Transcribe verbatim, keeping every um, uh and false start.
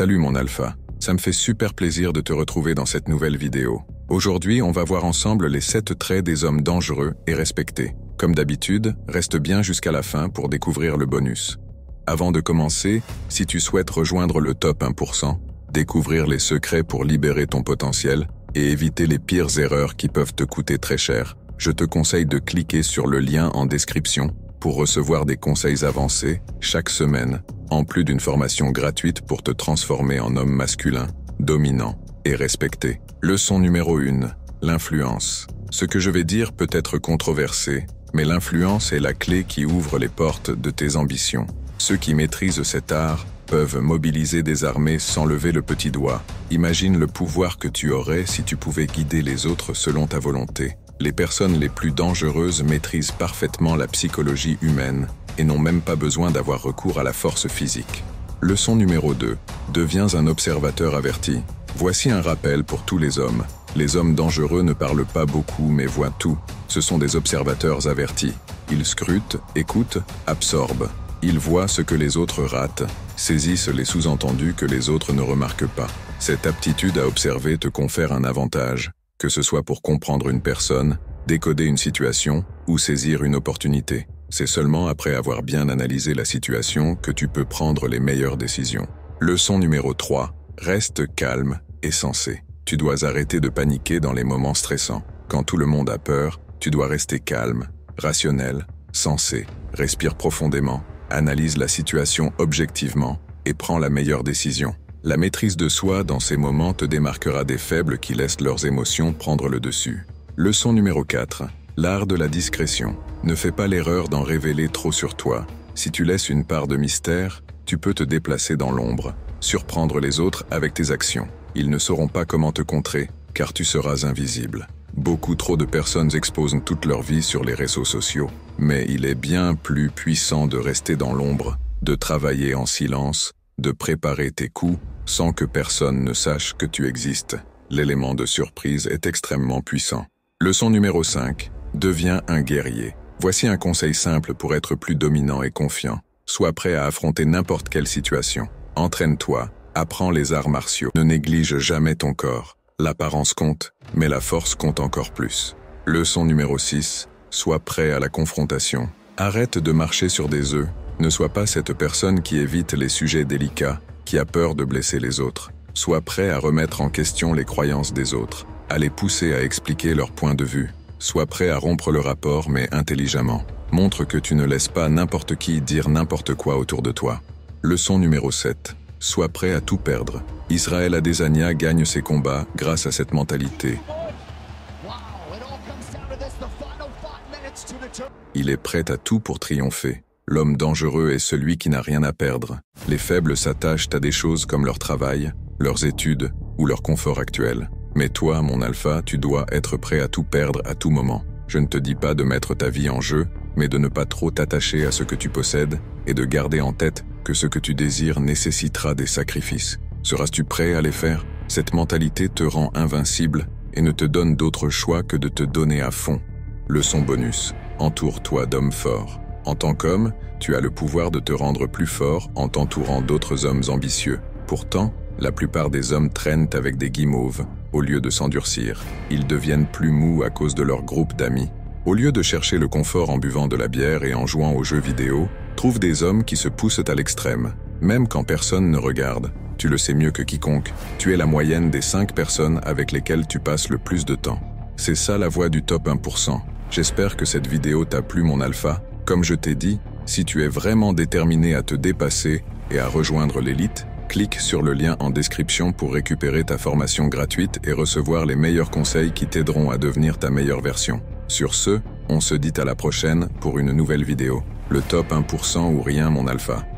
Salut mon alpha, ça me fait super plaisir de te retrouver dans cette nouvelle vidéo. Aujourd'hui, on va voir ensemble les sept traits des hommes dangereux et respectés. Comme d'habitude, reste bien jusqu'à la fin pour découvrir le bonus. Avant de commencer, si tu souhaites rejoindre le top un pour cent, découvrir les secrets pour libérer ton potentiel et éviter les pires erreurs qui peuvent te coûter très cher, je te conseille de cliquer sur le lien en description pour recevoir des conseils avancés chaque semaine, en plus d'une formation gratuite pour te transformer en homme masculin, dominant et respecté. Leçon numéro un. L'influence. Ce que je vais dire peut être controversé, mais l'influence est la clé qui ouvre les portes de tes ambitions. Ceux qui maîtrisent cet art peuvent mobiliser des armées sans lever le petit doigt. Imagine le pouvoir que tu aurais si tu pouvais guider les autres selon ta volonté. Les personnes les plus dangereuses maîtrisent parfaitement la psychologie humaine et n'ont même pas besoin d'avoir recours à la force physique. Leçon numéro deux. Deviens un observateur averti. Voici un rappel pour tous les hommes. Les hommes dangereux ne parlent pas beaucoup mais voient tout. Ce sont des observateurs avertis. Ils scrutent, écoutent, absorbent. Ils voient ce que les autres ratent, saisissent les sous-entendus que les autres ne remarquent pas. Cette aptitude à observer te confère un avantage, que ce soit pour comprendre une personne, décoder une situation ou saisir une opportunité. C'est seulement après avoir bien analysé la situation que tu peux prendre les meilleures décisions. Leçon numéro trois. Reste calme et sensé. Tu dois arrêter de paniquer dans les moments stressants. Quand tout le monde a peur, tu dois rester calme, rationnel, sensé. Respire profondément. Analyse la situation objectivement et prends la meilleure décision. La maîtrise de soi dans ces moments te démarquera des faibles qui laissent leurs émotions prendre le dessus. Leçon numéro quatre. L'art de la discrétion. Ne fais pas l'erreur d'en révéler trop sur toi. Si tu laisses une part de mystère, tu peux te déplacer dans l'ombre, surprendre les autres avec tes actions. Ils ne sauront pas comment te contrer, car tu seras invisible. Beaucoup trop de personnes exposent toute leur vie sur les réseaux sociaux, mais il est bien plus puissant de rester dans l'ombre, de travailler en silence, de préparer tes coups sans que personne ne sache que tu existes. L'élément de surprise est extrêmement puissant. Leçon numéro cinq. Deviens un guerrier. Voici un conseil simple pour être plus dominant et confiant. Sois prêt à affronter n'importe quelle situation. Entraîne-toi, apprends les arts martiaux. Ne néglige jamais ton corps. L'apparence compte, mais la force compte encore plus. Leçon numéro six. Sois prêt à la confrontation. Arrête de marcher sur des œufs. Ne sois pas cette personne qui évite les sujets délicats, qui a peur de blesser les autres. Sois prêt à remettre en question les croyances des autres, à les pousser à expliquer leur point de vue. Sois prêt à rompre le rapport, mais intelligemment. Montre que tu ne laisses pas n'importe qui dire n'importe quoi autour de toi. Leçon numéro sept. Sois prêt à tout perdre. Israel Adesanya gagne ses combats grâce à cette mentalité. Il est prêt à tout pour triompher. L'homme dangereux est celui qui n'a rien à perdre. Les faibles s'attachent à des choses comme leur travail, leurs études ou leur confort actuel. Mais toi, mon alpha, tu dois être prêt à tout perdre à tout moment. Je ne te dis pas de mettre ta vie en jeu, mais de ne pas trop t'attacher à ce que tu possèdes et de garder en tête que ce que tu désires nécessitera des sacrifices. Seras-tu prêt à les faire? Cette mentalité te rend invincible et ne te donne d'autre choix que de te donner à fond. Leçon bonus. Entoure-toi d'hommes forts. En tant qu'homme, tu as le pouvoir de te rendre plus fort en t'entourant d'autres hommes ambitieux. Pourtant, la plupart des hommes traînent avec des guimauves. Au lieu de s'endurcir, ils deviennent plus mous à cause de leur groupe d'amis. Au lieu de chercher le confort en buvant de la bière et en jouant aux jeux vidéo, trouve des hommes qui se poussent à l'extrême. Même quand personne ne regarde, tu le sais mieux que quiconque, tu es la moyenne des cinq personnes avec lesquelles tu passes le plus de temps. C'est ça la voie du top un pour cent. J'espère que cette vidéo t'a plu mon alpha. Comme je t'ai dit, si tu es vraiment déterminé à te dépasser et à rejoindre l'élite, clique sur le lien en description pour récupérer ta formation gratuite et recevoir les meilleurs conseils qui t'aideront à devenir ta meilleure version. Sur ce, on se dit à la prochaine pour une nouvelle vidéo. Le top un pour cent ou rien mon alpha.